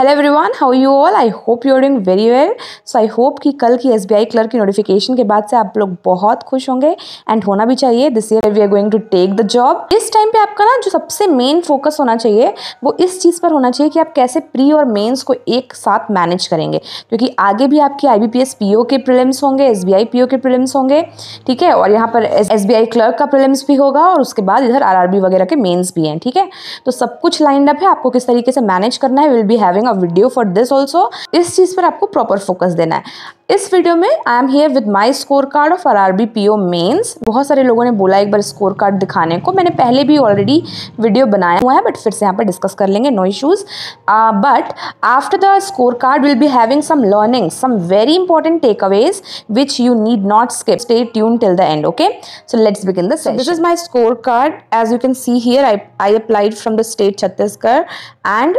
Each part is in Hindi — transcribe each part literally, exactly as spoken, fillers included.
Hello everyone, how you all. I hope you are doing very well. So I hope कि कल की एसबीआई क्लर्क की नोटिफिकेशन के बाद से आप लोग बहुत खुश होंगे एंड होना भी चाहिए। This year we are going to take the job. इस टाइम पे आपका ना जो सबसे मेन फोकस होना चाहिए वो इस चीज़ पर होना चाहिए कि आप कैसे प्री और मेन्स को एक साथ मैनेज करेंगे, क्योंकि आगे भी आपके आईबीपीएस पीओ के प्रीलिम्स होंगे, एसबीआई पीओ के प्रीलिम्स होंगे, ठीक है। और यहाँ पर एसबीआई क्लर्क का प्रीलिम्स भी होगा और उसके बाद इधर आरआरबी वगैरह के मेन्स भी हैं, ठीक है। तो सब कुछ लाइंड अप है, आपको किस तरीके से मैनेज करना है। Will be having a video for this also. इस चीज़ पर आपको प्रॉपर फोकस देना है। इस वीडियो में I am here with my score card of RRB PO mains. बहुत सारे लोगों ने बोला एक बार स्कोर कार्ड दिखाने को। मैंने पहले भी ऑलरेडी वीडियो बनाया हुआ है, बट फिर से यहाँ पर डिस्कस कर लेंगे, no issues. But after the score card will be having some learning, some very important takeaways which you need not skip. Stay tune till the end, okay. So let's begin the session. This is my score card. As you can see here I I applied from the state Chhattisgarh and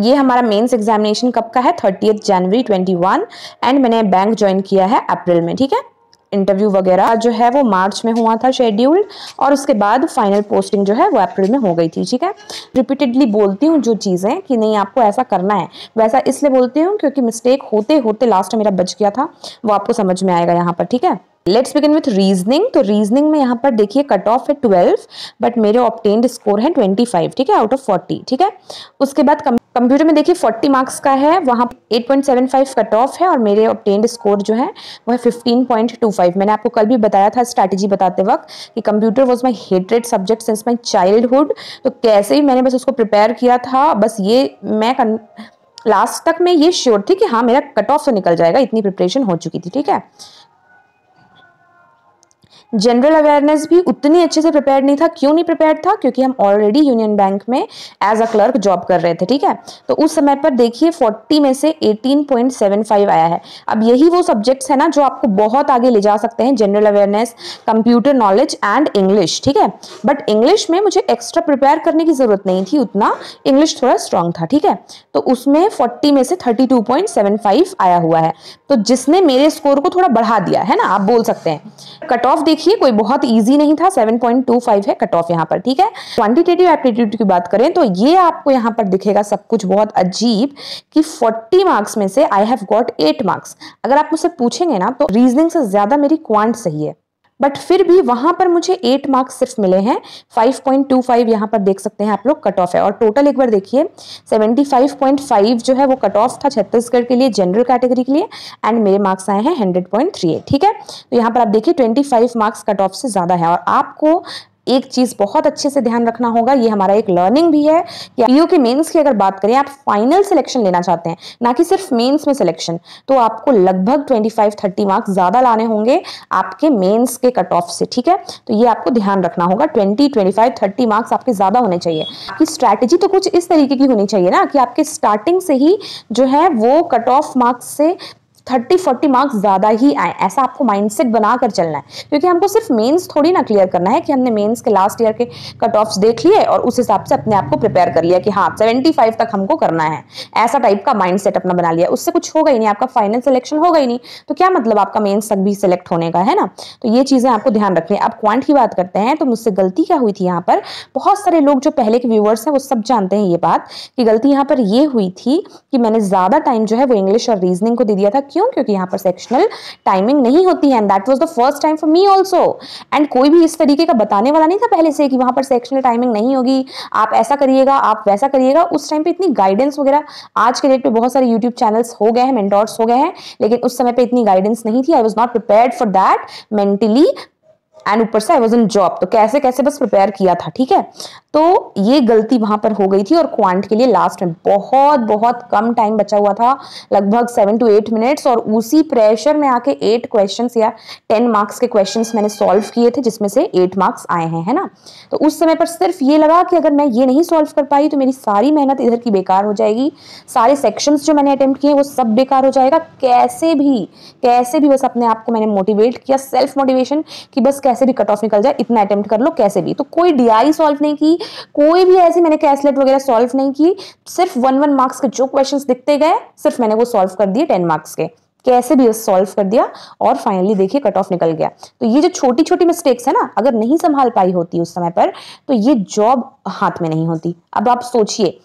ये हमारा मेंस एग्जामिनेशन कब का है, thirtieth January twenty one. And मैंने बैंक ज्वाइन किया है अप्रैल में, ठीक है। इंटरव्यू वगैरह जो है वो मार्च में हुआ था शेड्यूल्ड, और उसके बाद फाइनल पोस्टिंग जो है वो अप्रैल में हो गई थी, ठीक है। रिपीटेडली बोलती हूँ जो चीज़ें कि नहीं आपको ऐसा करना है, वैसा इसलिए बोलती हूँ क्योंकि मिस्टेक होते होते लास्ट में मेरा बच गया था, वो आपको समझ में आएगा यहाँ पर, ठीक है। Let's begin with reasoning. तो रीजनिंग में यहाँ पर देखिए कट ऑफ है ट्वेल्व, बट मेरे ऑब्टेन्ड स्कोर है ट्वेंटी फाइव, ठीक है, आउट ऑफ फोर्टी, ठीक है। उसके बाद कंप्यूटर में देखिए फोर्टी मार्क्स का है, वहाँ eight point seven five cut off है और मेरे ऑब्टेन्ड स्कोर जो है वह फिफ्टीन पॉइंट टू फाइव। मैंने आपको कल भी बताया था स्ट्रैटेजी बताते वक्त कि computer was my hated subject since my childhood. तो कैसे ही मैंने बस उसको प्रिपेयर किया था, बस ये मैं कन... लास्ट तक मैं ये श्योर थी कि हाँ मेरा कट ऑफ तो निकल जाएगा, इतनी प्रिपरेशन हो चुकी थी, ठीक है। जनरल अवेयरनेस भी उतनी अच्छे से प्रिपेयर नहीं था। क्यों नहीं प्रिपेयर था? क्योंकि हम ऑलरेडी यूनियन बैंक में एज अ क्लर्क जॉब कर रहे थे, ठीक है। तो उस समय पर देखिए फोर्टी में से एटीन पॉइंट सेवन फाइव आया है। अब यही वो सब्जेक्ट्स है ना जो आपको बहुत आगे ले जा सकते हैं, general awareness, computer knowledge and English, ठीक है। बट इंग्लिश में मुझे एक्स्ट्रा प्रिपेयर करने की जरूरत नहीं थी उतना, इंग्लिश थोड़ा स्ट्रांग था, ठीक है। तो उसमें फोर्टी में से thirty two point seven five आया हुआ है, तो जिसने मेरे स्कोर को थोड़ा बढ़ा दिया है ना, आप बोल सकते हैं। कट ऑफ देखिए कोई बहुत इजी नहीं था, सेवन पॉइंट टू फाइव है कट ऑफ यहाँ पर, ठीक है। क्वांटिटेटिव एप्टीट्यूड की बात करें तो ये आपको यहाँ पर दिखेगा सब कुछ बहुत अजीब कि फोर्टी मार्क्स में से I have got eight marks. अगर आप मुझसे पूछेंगे ना तो रीजनिंग से ज्यादा मेरी क्वांट सही है, बट फिर भी वहां पर मुझे एट मार्क्स सिर्फ मिले हैं, फाइव पॉइंट टू फाइव यहाँ पर देख सकते हैं आप लोग कट ऑफ है। और टोटल एक बार देखिए सेवेंटी फाइव पॉइंट फाइव जो है वो कट ऑफ था छत्तीसगढ़ के लिए, जनरल कैटेगरी के लिए, एंड मेरे मार्क्स आए हैं हंड्रेड पॉइंट थ्री एट, ठीक है। तो यहाँ पर आप देखिए twenty five marks cut off से ज़्यादा है। और आपको एक चीज़ बहुत अच्छे से ध्यान रखना होगा, ये हमारा एक लर्निंग भी है कि पीओ के मेंस की अगर बात करें, आप फाइनल सिलेक्शन लेना चाहते हैं ना कि सिर्फ मेंस में सिलेक्शन, तो आपको लगभग ट्वेंटी फाइव थर्टी मार्क्स ज़्यादा लाने होंगे आपके मेंस के कट ऑफ से, ठीक है। तो ये आपको ध्यान रखना होगा, twenty twenty five thirty marks आपके ज़्यादा होने चाहिए। आपकी स्ट्रैटेजी तो कुछ इस तरीके की होनी चाहिए ना कि आपके स्टार्टिंग से ही जो है वो कट ऑफ मार्क्स से थर्टी फोर्टी मार्क्स ज़्यादा ही आए, ऐसा आपको माइंडसेट बना कर चलना है। क्योंकि हमको सिर्फ मेंस थोड़ी ना क्लियर करना है कि हमने मेंस के लास्ट ईयर के कट ऑफ्स देख लिए और उस हिसाब से अपने आप को प्रिपेयर कर लिया कि हाँ सेवेंटी फाइव तक हमको करना है, ऐसा टाइप का माइंडसेट अपना बना लिया। उससे कुछ होगा ही नहीं, आपका फाइनल सिलेक्शन होगा ही नहीं, तो क्या मतलब आपका मेंस तक भी सिलेक्ट होने का, है ना। तो ये चीज़ें आपको ध्यान रखनी है। अब क्वांट की बात करते हैं, तो मुझसे गलती क्या हुई थी यहाँ पर, बहुत सारे लोग जो पहले के व्यूअर्स हैं वो सब जानते हैं ये बात कि गलती यहाँ पर ये हुई थी कि मैंने ज़्यादा टाइम जो है वो इंग्लिश और रीजनिंग को दे दिया था। क्यों? क्योंकि यहाँ पर सेक्शनल टाइमिंग नहीं होती है, and that was the first time for me also. And कोई भी इस तरीके का बताने वाला नहीं था पहले से कि वहाँ पर सेक्शनल टाइमिंग नहीं होगी, आप ऐसा करिएगा, आप वैसा करिएगा। उस टाइम पे इतनी गाइडेंस वगैरह, आज के डेट पे बहुत सारे यूट्यूब चैनल्स हो गए हैं, मेंटोर्स हो गए हैं, लेकिन उस समय पर इतनी गाइडेंस नहीं थी। I was not prepared for that mentally, and ऊपर से आई वॉज इन जॉब, तो कैसे कैसे बस प्रिपेयर किया था, ठीक है। तो ये गलती वहाँ पर हो गई थी। और क्वांट के लिए लास्ट में बहुत बहुत कम टाइम बचा हुआ था, लगभग सेवन टू एट मिनट्स, और उसी प्रेशर में आके एट क्वेश्चंस या टेन मार्क्स के क्वेश्चंस मैंने सॉल्व किए थे, जिसमें से एट मार्क्स आए हैं, है ना। तो उस समय पर सिर्फ ये लगा कि अगर मैं ये नहीं सॉल्व कर पाई तो मेरी सारी मेहनत इधर की बेकार हो जाएगी, सारे सेक्शंस जो मैंने अटैम्प्ट किए वो सब बेकार हो जाएगा। कैसे भी कैसे भी बस अपने आप को मैंने मोटिवेट किया, सेल्फ मोटिवेशन कि बस कैसे भी कट ऑफ निकल जाए, इतना अटैम्प्ट कर लो कैसे भी। तो कोई डी आई सॉल्व नहीं की, कोई भी ऐसे मैंने कैसलेट वगैरह सॉल्व नहीं की, सिर्फ वन वन मार्क्स के जो क्वेश्चंस दिखते गए सिर्फ मैंने वो सॉल्व कर दिए, टेन मार्क्स के कैसे भी सॉल्व कर दिया, और फाइनली देखिए कट ऑफ निकल गया। तो ये जो छोटी छोटी मिस्टेक्स है ना, अगर नहीं संभाल पाई होती उस समय पर, तो ये जॉब हाथ में नहीं होती। अब आप सोचिए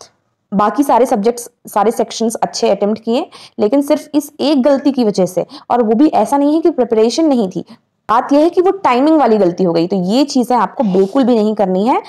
बाकी सारे सब्जेक्ट्स सारे सेक्शंस अच्छे अटेम्प्ट किए, लेकिन सिर्फ इस एक गलती की वजह से, और वो भी ऐसा नहीं है कि प्रिपरेशन नहीं थी, बात यह है कि वो टाइमिंग वाली गलती हो गई। तो ये चीज़ें आपको बिल्कुल भी नहीं करनी है।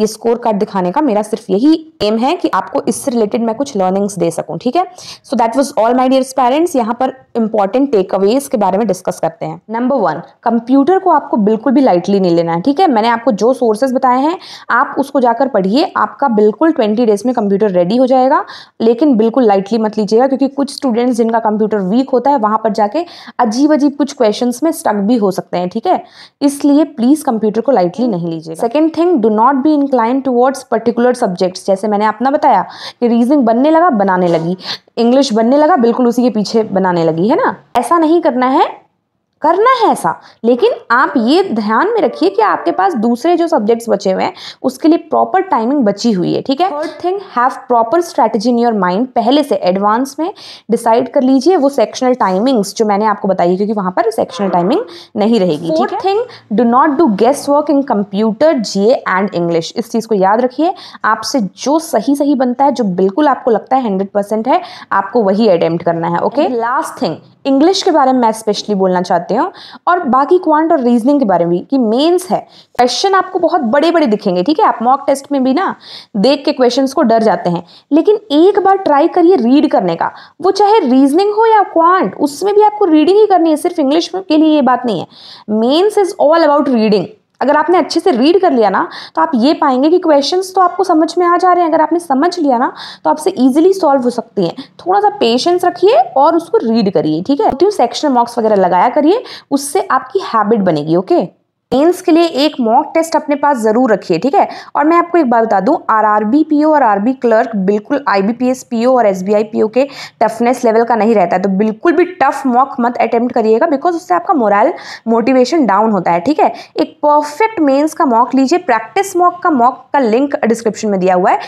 ये स्कोर कार्ड दिखाने का मेरा सिर्फ यही एम है कि आपको इससे रिलेटेड मैं कुछ लर्निंग्स दे सकूं, ठीक है। So that was all my dear parents. यहाँ पर इंपॉर्टेंट टेक अवेज के बारे में डिस्कस करते हैं। नंबर वन, कंप्यूटर को आपको बिल्कुल भी लाइटली नहीं लेना है, ठीक है। मैंने आपको जो सोर्सेज बताए हैं आप उसको जाकर पढ़िए, आपका बिल्कुल ट्वेंटी डेज में कंप्यूटर रेडी हो जाएगा, लेकिन बिल्कुल लाइटली मत लीजिएगा, क्योंकि कुछ स्टूडेंट्स जिनका कंप्यूटर वीक होता है वहाँ पर जाके अजीब अजीब कुछ क्वेश्चन में स्टक भी हो सकते हैं, ठीक है। इसलिए प्लीज़ कंप्यूटर को लाइटली नहीं लीजिए। Second thing, do not be inclined towards particular subjects। जैसे मैंने अपना बताया कि रीजनिंग बनने लगा बनाने लगी, इंग्लिश बनने लगा बिल्कुल उसी के पीछे बनाने लगी, है ना। ऐसा नहीं करना है, करना है ऐसा, लेकिन आप ये ध्यान में रखिए कि आपके पास दूसरे जो सब्जेक्ट्स बचे हुए हैं उसके लिए प्रॉपर टाइमिंग बची हुई है, ठीक है। Third thing, have proper strategy in your mind. पहले से एडवांस में डिसाइड कर लीजिए वो सेक्शनल टाइमिंग्स जो मैंने आपको बताई, क्योंकि वहाँ पर सेक्शनल टाइमिंग नहीं रहेगी। Fourth thing, do not do guess work in computer, GA and English. इस चीज़ को याद रखिए, आपसे जो सही सही बनता है, जो बिल्कुल आपको लगता है हंड्रेड परसेंट है, आपको वही अटेम्प्ट करना है, ओके। लास्ट थिंग, इंग्लिश के बारे में मैं स्पेशली बोलना चाहती हूँ, और बाकी क्वांट और रीजनिंग के बारे में भी, कि मेंस है, क्वेश्चन आपको बहुत बड़े बड़े दिखेंगे, ठीक है। आप मॉक टेस्ट में भी ना देख के क्वेश्चंस को डर जाते हैं, लेकिन एक बार ट्राई करिए रीड करने का, वो चाहे रीजनिंग हो या क्वांट, उसमें भी आपको रीडिंग ही करनी है, सिर्फ इंग्लिश के लिए ये बात नहीं है। Mains is all about reading. अगर आपने अच्छे से रीड कर लिया ना, तो आप ये पाएंगे कि क्वेश्चंस तो आपको समझ में आ जा रहे हैं, अगर आपने समझ लिया ना तो आपसे इजीली सॉल्व हो सकती हैं। थोड़ा सा पेशेंस रखिए और उसको रीड करिए, ठीक है। तो सेक्शनल मॉक्स वगैरह लगाया करिए, उससे आपकी हैबिट बनेगी, ओके। मेंस के लिए एक मॉक टेस्ट अपने पास ज़रूर रखिए, ठीक है। और मैं आपको एक बात बता दूं, आरआरबी पीओ और आरबी क्लर्क बिल्कुल आईबीपीएस पीओ और एसबीआई पीओ के टफनेस लेवल का नहीं रहता है, तो बिल्कुल भी टफ मॉक मत अटेम्प्ट करिएगा, बिकॉज उससे आपका मोरल मोटिवेशन डाउन होता है, ठीक है। एक परफेक्ट मेंस का मॉक लीजिए। प्रैक्टिस मॉक का मॉक का लिंक डिस्क्रिप्शन में दिया हुआ है।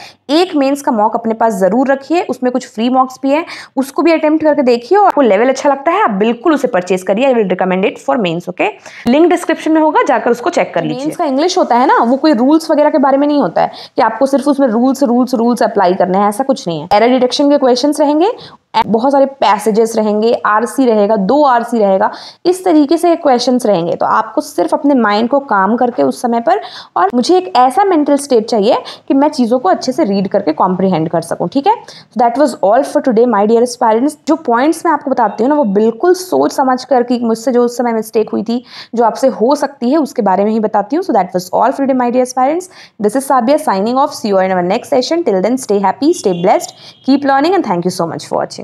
एक मेंस का मॉक अपने पास ज़रूर रखिए, उसमें कुछ फ्री मॉक्स भी हैं, उसको भी अटेम्प्ट करके देखिए, और आपको लेवल अच्छा लगता है आप बिल्कुल उसे परचेज करिए। I will recommend it for mains, okay. Link description में होगा, जाकर उसको चेक कर लीजिए। मेंस का इंग्लिश होता है ना, वो कोई रूल्स वगैरह के बारे में नहीं होता है कि आपको सिर्फ उसमें रूल्स रूल्स रूल्स अप्लाई करने हैं, ऐसा कुछ नहीं है। एरर डिटेक्शन के क्वेश्चंस रहेंगे, बहुत सारे पैसेजेस रहेंगे, आरसी रहेगा, दो आरसी रहेगा, इस तरीके से क्वेश्चंस रहेंगे। तो आपको सिर्फ अपने माइंड को काम करके उस समय पर, और मुझे एक ऐसा मेंटल स्टेट चाहिए कि मैं चीज़ों को अच्छे से रीड करके कॉम्प्रीहेंड कर सकूं, ठीक है। That was all for today my dearest parents. जो पॉइंट्स मैं आपको बताती हूँ ना, वो बिल्कुल सोच समझ कर, कि मुझसे जो उस समय मिस्टेक हुई थी, जो आपसे हो सकती है, उसके बारे में ही बताती हूँ। So that was all for today my dearest parents. This is Sabiya signing off. See you in our next session. Till then stay happy, stay blessed, keep learning, and thank you so much for watching.